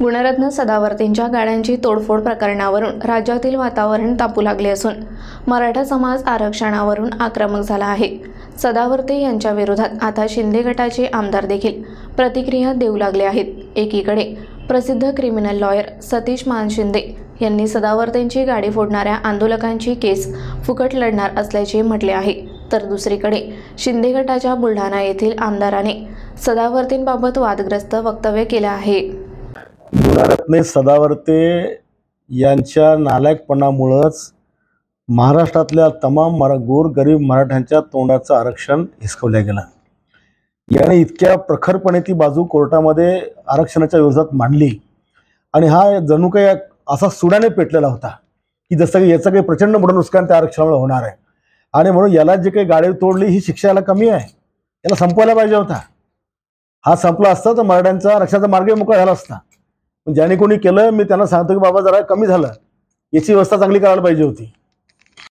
गुणारत्न सदावर्तेंच्या गाड्यांची तोडफोड प्रकरणावरून राज्यातील वातावरण तापू लागले असून मराठा समाज आरक्षणावरून आक्रमक झाला आहे। सदावर्ते यांच्या विरोधात आता शिंदे गटाचे आमदार देखील प्रतिक्रिया देऊ लागले आहेत। एकीकडे प्रसिद्ध क्रिमिनल लॉयर सतीश मान शिंदे यांनी सदावर्तेंची गाडी फोडणाऱ्या आंदोलकांची केस फुकट लढणार असल्याचे म्हटले आहे, तर दुसरीकडे शिंदे गटाच्या बुलढाणा येथील आमदाराने सदावर्तेंबाबत वादग्रस्त वक्तव्य केले आहे। गुणारत्न सदावर्ते यांच्या नालायकपणामुळेच महाराष्ट्रातल्या तमाम गोरगरीब मराठ्यांच्या तोंडाचं आरक्षण हिसकवलं गेलं। याने इतक्या प्रखरपणे ती बाजू कोर्टामध्ये आरक्षणाच्या विरोधात मांडली आणि हा जणू काही असा सुडाने पेटलेला होता की जसं याचं काही प्रचंड मोठं नुकसान त्या आरक्षणामुळे होणार आहे आणि म्हणून याला जे काही गाडी तोडली ही शिक्षा याला कमी आहे, याला संपवायला पाहिजे होता। हा संपला असता तर मराठ्यांचा आरक्षणाचा मार्ग मोकळा झाला असता। ज्याने कोणी केलं मी त्यांना सांगतो की बाबा जरा कमी झालं, याची व्यवस्था चांगली करायला पाहिजे होती।